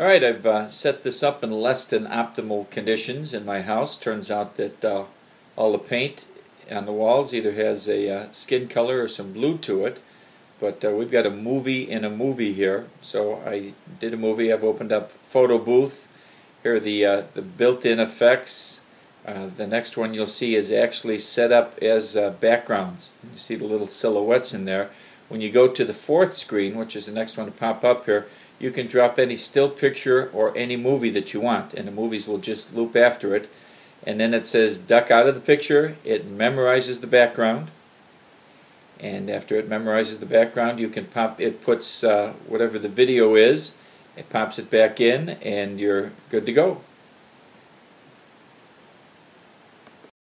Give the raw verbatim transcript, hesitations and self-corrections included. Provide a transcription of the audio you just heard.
Alright, I've uh, set this up in less than optimal conditions in my house. Turns out that uh, all the paint on the walls either has a uh, skin color or some blue to it, but uh, we've got a movie in a movie here. So I did a movie. I've opened up PhotoBooth. Here are the, uh, the built-in effects. Uh, the next one you'll see is actually set up as uh, backgrounds. You see the little silhouettes in there. When you go to the fourth screen, which is the next one to pop up here, you can drop any still picture or any movie that you want, and the movies will just loop after it. And then it says duck out of the picture. It memorizes the background, and after it memorizes the background, you can pop it puts uh, whatever the video is, it pops it back in, and you're good to go.